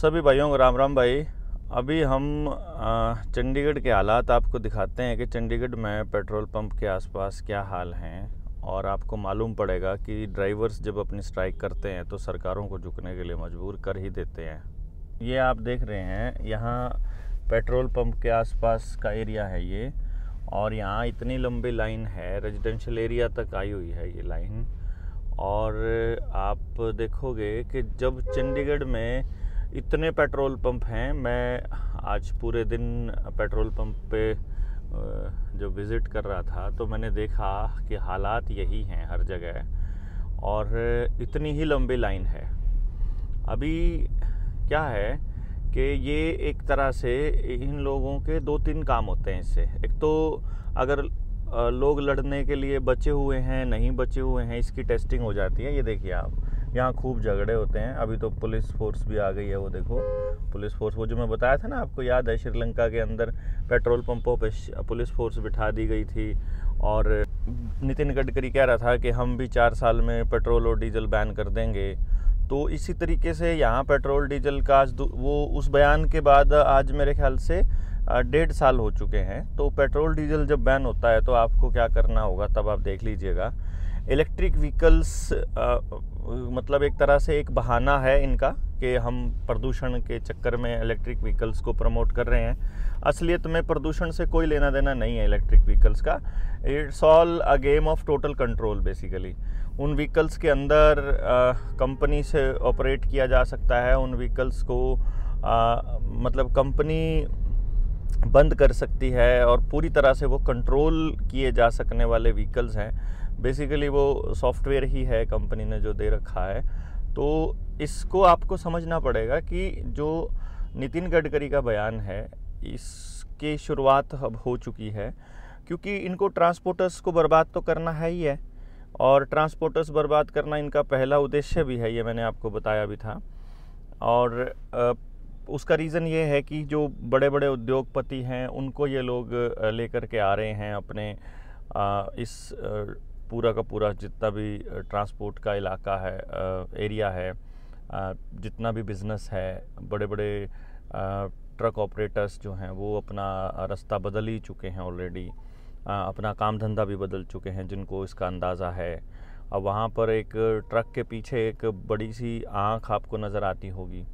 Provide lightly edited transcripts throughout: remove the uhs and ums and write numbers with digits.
सभी भाइयों को राम राम भाई। अभी हम चंडीगढ़ के हालात आपको दिखाते हैं कि चंडीगढ़ में पेट्रोल पंप के आसपास क्या हाल हैं, और आपको मालूम पड़ेगा कि ड्राइवर्स जब अपनी स्ट्राइक करते हैं तो सरकारों को झुकने के लिए मजबूर कर ही देते हैं। ये आप देख रहे हैं, यहाँ पेट्रोल पंप के आसपास का एरिया है ये, और यहाँ इतनी लंबी लाइन है, रेजिडेंशियल एरिया तक आई हुई है ये लाइन। और आप देखोगे कि जब चंडीगढ़ में इतने पेट्रोल पंप हैं, मैं आज पूरे दिन पेट्रोल पंप पे जो विज़िट कर रहा था तो मैंने देखा कि हालात यही हैं हर जगह, और इतनी ही लंबी लाइन है। अभी क्या है कि ये एक तरह से इन लोगों के दो तीन काम होते हैं इससे। एक तो अगर लोग लड़ने के लिए बचे हुए हैं नहीं बचे हुए हैं, इसकी टेस्टिंग हो जाती है। ये देखिए आप, यहाँ खूब झगड़े होते हैं। अभी तो पुलिस फोर्स भी आ गई है, वो देखो पुलिस फोर्स, वो जो मैं बताया था ना, आपको याद है श्रीलंका के अंदर पेट्रोल पंपों पे पुलिस फोर्स बिठा दी गई थी। और नितिन गडकरी कह रहा था कि हम भी 4 साल में पेट्रोल और डीजल बैन कर देंगे। तो इसी तरीके से यहाँ पेट्रोल डीजल का वो उस बयान के बाद आज मेरे ख्याल से 1.5 साल हो चुके हैं। तो पेट्रोल डीजल जब बैन होता है तो आपको क्या करना होगा, तब आप देख लीजिएगा। इलेक्ट्रिक व्हीकल्स मतलब एक तरह से एक बहाना है इनका कि हम प्रदूषण के चक्कर में इलेक्ट्रिक व्हीकल्स को प्रमोट कर रहे हैं। असलियत में प्रदूषण से कोई लेना देना नहीं है इलेक्ट्रिक व्हीकल्स का। It's all a game of total control basically. उन व्हीकल्स के अंदर कंपनी से ऑपरेट किया जा सकता है, उन व्हीकल्स को मतलब कंपनी बंद कर सकती है, और पूरी तरह से वो कंट्रोल किए जा सकने वाले व्हीकल्स हैं। बेसिकली वो सॉफ्टवेयर ही है कंपनी ने जो दे रखा है। तो इसको आपको समझना पड़ेगा कि जो नितिन गडकरी का बयान है इसकी शुरुआत अब हो चुकी है, क्योंकि इनको ट्रांसपोर्टर्स को बर्बाद तो करना है ही है, और ट्रांसपोर्टर्स बर्बाद करना इनका पहला उद्देश्य भी है, ये मैंने आपको बताया भी था। और उसका रीज़न ये है कि जो बड़े बड़े उद्योगपति हैं उनको ये लोग लेकर के आ रहे हैं अपने इस पूरा का पूरा जितना भी ट्रांसपोर्ट का इलाका है, एरिया है, जितना भी बिज़नेस है। बड़े बड़े ट्रक ऑपरेटर्स जो हैं वो अपना रास्ता बदल ही चुके हैं ऑलरेडी, अपना काम धंधा भी बदल चुके हैं जिनको इसका अंदाज़ा है। अब वहाँ पर एक ट्रक के पीछे एक बड़ी सी आँख आपको नज़र आती होगी,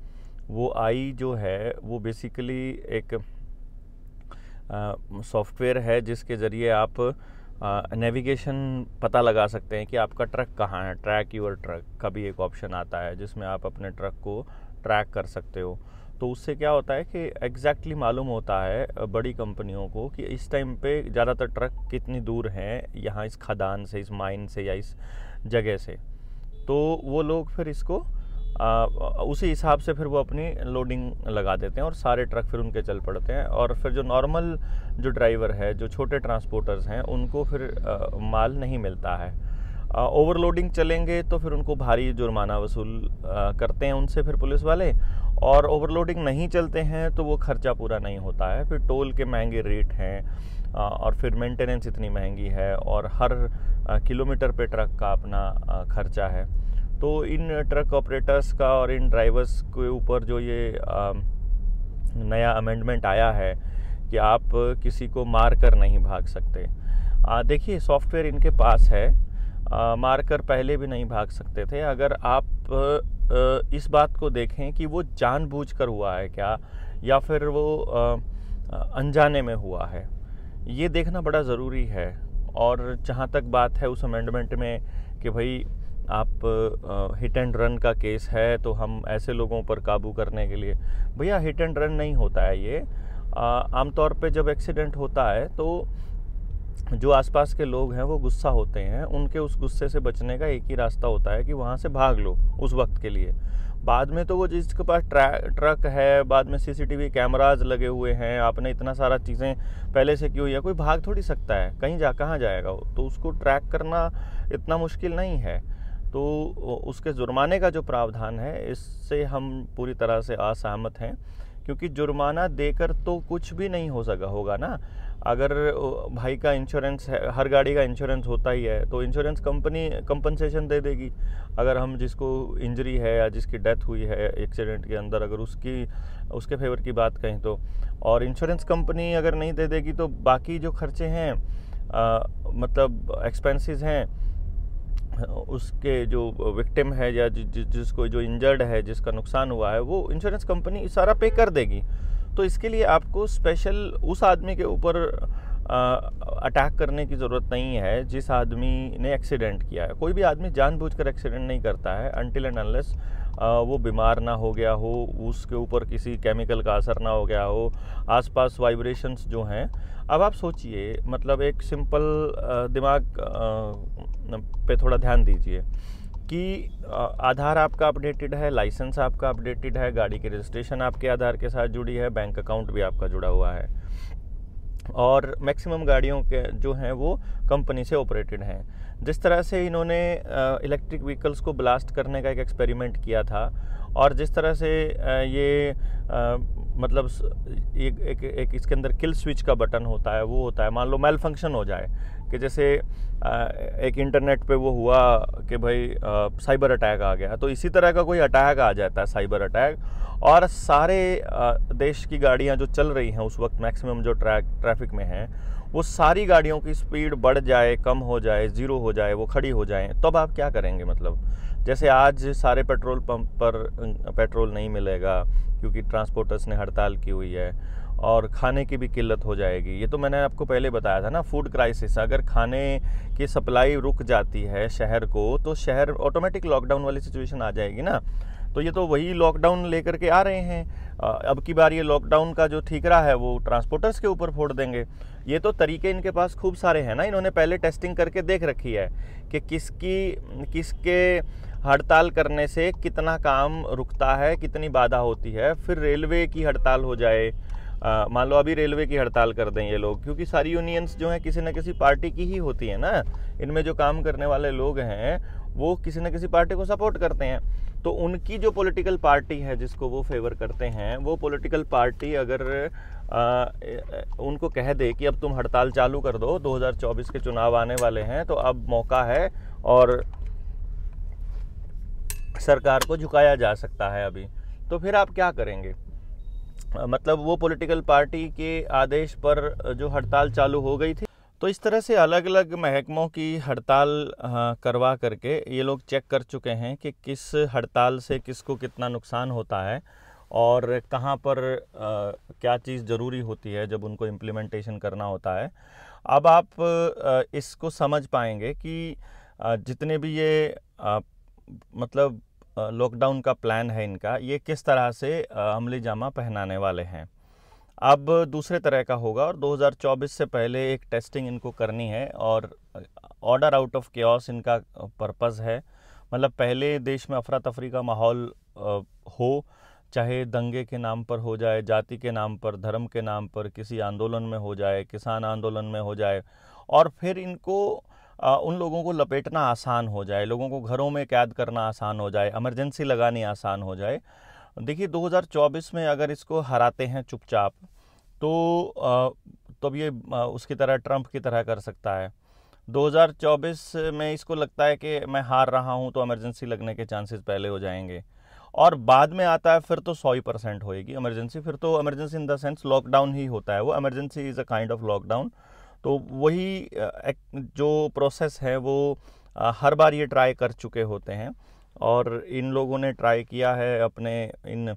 वो आई जो है वो बेसिकली एक सॉफ्टवेयर है जिसके ज़रिए आप नेविगेशन पता लगा सकते हैं कि आपका ट्रक कहाँ है। ट्रैक योर ट्रक का भी एक ऑप्शन आता है जिसमें आप अपने ट्रक को ट्रैक कर सकते हो। तो उससे क्या होता है कि एग्जैक्टली मालूम होता है बड़ी कंपनियों को कि इस टाइम पे ज़्यादातर ट्रक कितनी दूर हैं यहाँ इस खदान से, इस माइन से या इस जगह से। तो वो लोग फिर इसको उसी हिसाब से फिर वो अपनी लोडिंग लगा देते हैं, और सारे ट्रक फिर उनके चल पड़ते हैं। और फिर जो नॉर्मल जो ड्राइवर है, जो छोटे ट्रांसपोर्टर्स हैं, उनको फिर माल नहीं मिलता है। ओवरलोडिंग चलेंगे तो फिर उनको भारी जुर्माना वसूल करते हैं उनसे फिर पुलिस वाले, और ओवरलोडिंग नहीं चलते हैं तो वो खर्चा पूरा नहीं होता है। फिर टोल के महंगे रेट हैं, और फिर मेंटेनेंस इतनी महंगी है, और हर किलोमीटर पे ट्रक का अपना खर्चा है। तो इन ट्रक ऑपरेटर्स का और इन ड्राइवर्स के ऊपर जो ये नया अमेंडमेंट आया है कि आप किसी को मार कर नहीं भाग सकते। देखिए सॉफ्टवेयर इनके पास है, मार कर पहले भी नहीं भाग सकते थे। अगर आप इस बात को देखें कि वो जानबूझकर हुआ है क्या, या फिर वो अनजाने में हुआ है, ये देखना बड़ा ज़रूरी है। और जहाँ तक बात है उस अमेंडमेंट में कि भाई आप हिट एंड रन का केस है तो हम ऐसे लोगों पर काबू करने के लिए, भैया हिट एंड रन नहीं होता है ये। आमतौर पे जब एक्सीडेंट होता है तो जो आसपास के लोग हैं वो गुस्सा होते हैं, उनके उस गुस्से से बचने का एक ही रास्ता होता है कि वहाँ से भाग लो उस वक्त के लिए। बाद में तो वो जिसके पास ट्रक है, बाद में सीसीटीवी कैमराज लगे हुए हैं, आपने इतना सारा चीज़ें पहले से की हुई है, कोई भाग थोड़ी सकता है, कहीं कहाँ जाएगा वो। तो उसको ट्रैक करना इतना मुश्किल नहीं है। तो उसके जुर्माने का जो प्रावधान है इससे हम पूरी तरह से असहमत हैं क्योंकि जुर्माना देकर तो कुछ भी नहीं हो सका होगा ना। अगर भाई का इंश्योरेंस है, हर गाड़ी का इंश्योरेंस होता ही है, तो इंश्योरेंस कंपनी कंपनसेशन दे देगी। अगर हम जिसको इंजरी है या जिसकी डेथ हुई है एक्सीडेंट के अंदर, अगर उसके फेवर की बात कहें तो, और इंश्योरेंस कंपनी अगर नहीं दे देगी तो बाकी जो खर्चे हैं मतलब एक्सपेंसेस हैं उसके, जो विक्टिम है या जिसको जो इंजर्ड है, जिसका नुकसान हुआ है, वो इंश्योरेंस कंपनी सारा पे कर देगी। तो इसके लिए आपको स्पेशल उस आदमी के ऊपर अटैक करने की ज़रूरत नहीं है जिस आदमी ने एक्सीडेंट किया है। कोई भी आदमी जानबूझकर एक्सीडेंट नहीं करता है अनटिल एंड अनलेस वो बीमार ना हो गया हो, उसके ऊपर किसी केमिकल का असर ना हो गया हो, आसपास वाइब्रेशंस जो हैं। अब आप सोचिए, मतलब एक सिंपल दिमाग पे थोड़ा ध्यान दीजिए कि आधार आपका अपडेटेड है, लाइसेंस आपका अपडेटेड है, गाड़ी की रजिस्ट्रेशन आपके आधार के साथ जुड़ी है, बैंक अकाउंट भी आपका जुड़ा हुआ है, और मैक्सिमम गाड़ियों के जो हैं वो कंपनी से ऑपरेटेड हैं। जिस तरह से इन्होंने इलेक्ट्रिक व्हीकल्स को ब्लास्ट करने का एक एक्सपेरिमेंट किया था, और जिस तरह से ये इसके अंदर किल स्विच का बटन होता है, वो होता है, मान लो मैल फंक्शन हो जाए, कि जैसे एक इंटरनेट पे वो हुआ कि भाई साइबर अटैक आ गया, तो इसी तरह का कोई अटैक आ जाता है, साइबर अटैक, और सारे देश की गाड़ियां जो चल रही हैं उस वक्त मैक्सिमम जो ट्रैफिक में हैं, वो सारी गाड़ियों की स्पीड बढ़ जाए, कम हो जाए, ज़ीरो हो जाए, वो खड़ी हो जाए, तब आप क्या करेंगे। मतलब जैसे आज सारे पेट्रोल पंप पर पेट्रोल नहीं मिलेगा क्योंकि ट्रांसपोर्टर्स ने हड़ताल की हुई है, और खाने की भी किल्लत हो जाएगी। ये तो मैंने आपको पहले बताया था ना, फूड क्राइसिस। अगर खाने की सप्लाई रुक जाती है शहर को, तो शहर ऑटोमेटिक लॉकडाउन वाली सिचुएशन आ जाएगी ना। तो ये तो वही लॉकडाउन लेकर के आ रहे हैं। अब की बार ये लॉकडाउन का जो ठीकरा है वो ट्रांसपोर्टर्स के ऊपर फोड़ देंगे। ये तो तरीके इनके पास खूब सारे हैं ना, इन्होंने पहले टेस्टिंग करके देख रखी है कि किसके हड़ताल करने से कितना काम रुकता है, कितनी बाधा होती है। फिर रेलवे की हड़ताल हो जाए, मान लो अभी रेलवे की हड़ताल कर दें ये लोग, क्योंकि सारी यूनियंस जो हैं किसी न किसी पार्टी की ही होती है ना, इनमें जो काम करने वाले लोग हैं वो किसी न किसी पार्टी को सपोर्ट करते हैं। तो उनकी जो पॉलिटिकल पार्टी है जिसको वो फेवर करते हैं, वो पॉलिटिकल पार्टी अगर उनको कह दे कि अब तुम हड़ताल चालू कर दो, 2024 के चुनाव आने वाले हैं, तो अब मौका है और सरकार को झुकाया जा सकता है अभी, तो फिर आप क्या करेंगे। मतलब वो पॉलिटिकल पार्टी के आदेश पर जो हड़ताल चालू हो गई थी, तो इस तरह से अलग अलग महकमों की हड़ताल करवा करके ये लोग चेक कर चुके हैं कि किस हड़ताल से किसको कितना नुकसान होता है और कहाँ पर क्या चीज़ ज़रूरी होती है जब उनको इम्प्लीमेंटेशन करना होता है। अब आप इसको समझ पाएंगे कि जितने भी ये मतलब लॉकडाउन का प्लान है इनका, ये किस तरह से अमली जामा पहनाने वाले हैं। अब दूसरे तरह का होगा, और 2024 से पहले एक टेस्टिंग इनको करनी है, और ऑर्डर आउट ऑफ केओस इनका पर्पस है। मतलब पहले देश में अफरा तफरी का माहौल हो, चाहे दंगे के नाम पर हो जाए, जाति के नाम पर, धर्म के नाम पर, किसी आंदोलन में हो जाए, किसान आंदोलन में हो जाए, और फिर इनको उन लोगों को लपेटना आसान हो जाए, लोगों को घरों में कैद करना आसान हो जाए, इमरजेंसी लगानी आसान हो जाए। देखिए 2024 में अगर इसको हराते हैं चुपचाप, तो तब ये उसकी तरह ट्रंप की तरह कर सकता है। 2024 में इसको लगता है कि मैं हार रहा हूं, तो इमरजेंसी लगने के चांसेस पहले हो जाएंगे, और बाद में आता है फिर तो 100% होएगी इमरजेंसी। फिर तो emergency in the sense lockdown ही होता है, वो emergency is a kind of lockdown. तो वही एक जो प्रोसेस है वो हर बार ये ट्राई कर चुके होते हैं, और इन लोगों ने ट्राई किया है अपने इन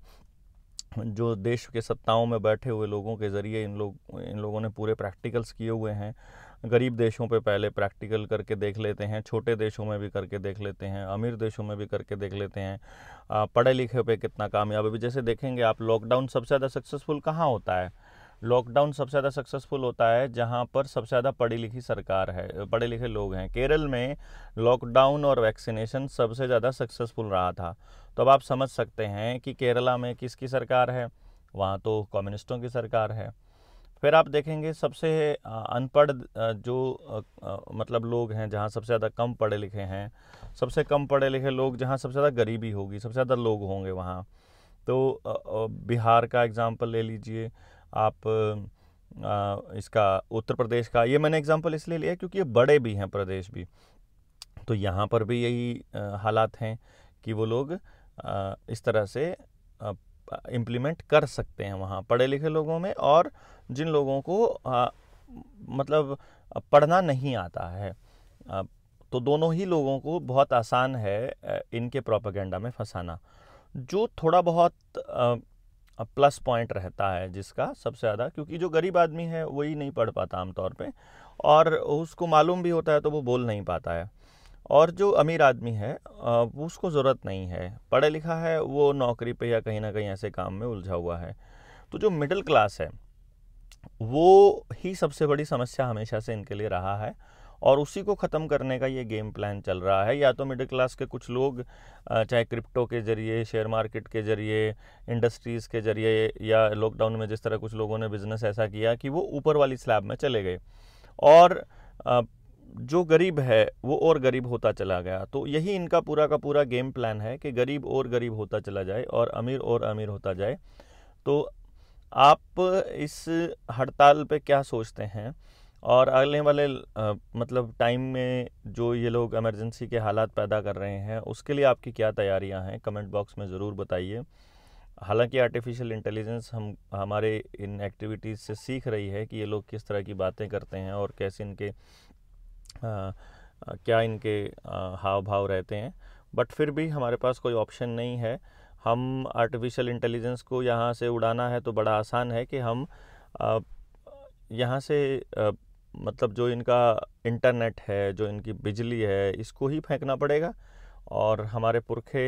जो देश के सत्ताओं में बैठे हुए लोगों के ज़रिए। इन लोगों ने पूरे प्रैक्टिकल्स किए हुए हैं, गरीब देशों पे पहले प्रैक्टिकल करके देख लेते हैं, छोटे देशों में भी करके देख लेते हैं, अमीर देशों में भी करके देख लेते हैं, पढ़े लिखे पे कितना कामयाब। अभी जैसे देखेंगे आप, लॉकडाउन सबसे ज़्यादा सक्सेसफुल कहाँ होता है? लॉकडाउन सबसे ज़्यादा सक्सेसफुल होता है जहाँ पर सबसे ज़्यादा पढ़ी लिखी सरकार है, पढ़े लिखे लोग हैं। केरल में लॉकडाउन और वैक्सीनेशन सबसे ज़्यादा सक्सेसफुल रहा था, तो अब आप समझ सकते हैं कि केरला में किसकी सरकार है। वहाँ तो कम्युनिस्टों की सरकार है। फिर आप देखेंगे सबसे अनपढ़ जो मतलब लोग हैं, जहाँ सबसे ज़्यादा कम पढ़े लिखे हैं, सबसे कम पढ़े लिखे लोग, जहाँ सबसे ज़्यादा गरीबी होगी, सबसे ज़्यादा लोग होंगे वहाँ। तो बिहार का एग्ज़ाम्पल ले लीजिए आप, इसका उत्तर प्रदेश का। ये मैंने एग्ज़ाम्पल इसलिए लिया क्योंकि ये बड़े भी हैं प्रदेश भी, तो यहाँ पर भी यही हालात हैं कि वो लोग इस तरह से इम्प्लीमेंट कर सकते हैं वहाँ पढ़े लिखे लोगों में, और जिन लोगों को मतलब पढ़ना नहीं आता है, तो दोनों ही लोगों को बहुत आसान है इनके प्रोपेगेंडा में फंसाना। जो थोड़ा बहुत प्लस पॉइंट रहता है जिसका सबसे ज़्यादा, क्योंकि जो गरीब आदमी है वही नहीं पढ़ पाता आमतौर पे, और उसको मालूम भी होता है तो वो बोल नहीं पाता है, और जो अमीर आदमी है उसको ज़रूरत नहीं है, पढ़ा लिखा है वो नौकरी पे या कहीं ना कहीं ऐसे काम में उलझा हुआ है। तो जो मिडिल क्लास है वो ही सबसे बड़ी समस्या हमेशा से इनके लिए रहा है, और उसी को ख़त्म करने का ये गेम प्लान चल रहा है। या तो मिडिल क्लास के कुछ लोग चाहे क्रिप्टो के ज़रिए, शेयर मार्केट के ज़रिए, इंडस्ट्रीज़ के ज़रिए, या लॉकडाउन में जिस तरह कुछ लोगों ने बिज़नेस ऐसा किया कि वो ऊपर वाली स्लैब में चले गए, और जो गरीब है वो और गरीब होता चला गया। तो यही इनका पूरा का पूरा गेम प्लान है कि गरीब और गरीब होता चला जाए और अमीर होता जाए। तो आप इस हड़ताल पे क्या सोचते हैं, और आने वाले मतलब टाइम में जो ये लोग इमरजेंसी के हालात पैदा कर रहे हैं उसके लिए आपकी क्या तैयारियां हैं, कमेंट बॉक्स में ज़रूर बताइए। हालांकि आर्टिफिशियल इंटेलिजेंस हमारे इन एक्टिविटीज़ से सीख रही है कि ये लोग किस तरह की बातें करते हैं और कैसे इनके क्या इनके हाव भाव रहते हैं, बट फिर भी हमारे पास कोई ऑप्शन नहीं है। हम आर्टिफिशियल इंटेलिजेंस को यहाँ से उड़ाना है तो बड़ा आसान है कि हम यहाँ से मतलब जो इनका इंटरनेट है, जो इनकी बिजली है, इसको ही फेंकना पड़ेगा। और हमारे पुरखे,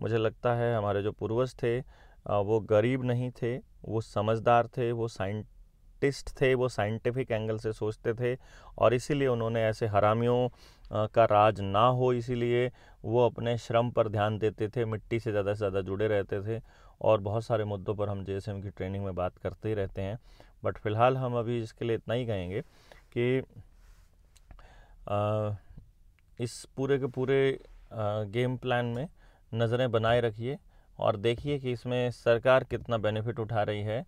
मुझे लगता है हमारे जो पूर्वज थे वो गरीब नहीं थे, वो समझदार थे, वो साइंटिस्ट थे, वो साइंटिफिक एंगल से सोचते थे, और इसीलिए उन्होंने ऐसे हरामियों का राज ना हो इसीलिए वो अपने श्रम पर ध्यान देते थे, मिट्टी से ज़्यादा जुड़े रहते थे। और बहुत सारे मुद्दों पर हम JSM की ट्रेनिंग में बात करते ही रहते हैं, बट फिलहाल हम अभी इसके लिए इतना ही कहेंगे कि इस पूरे के पूरे गेम प्लान में नज़रें बनाए रखिए और देखिए कि इसमें सरकार कितना बेनिफिट उठा रही है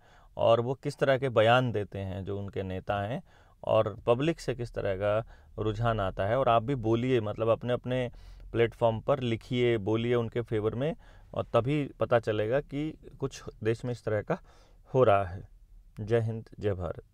और वो किस तरह के बयान देते हैं जो उनके नेता हैं, और पब्लिक से किस तरह का रुझान आता है। और आप भी बोलिए, मतलब अपने अपने प्लेटफॉर्म पर लिखिए, बोलिए उनके फेवर में, और तभी पता चलेगा कि कुछ देश में इस तरह का हो रहा है। जय हिंद, जय भारत।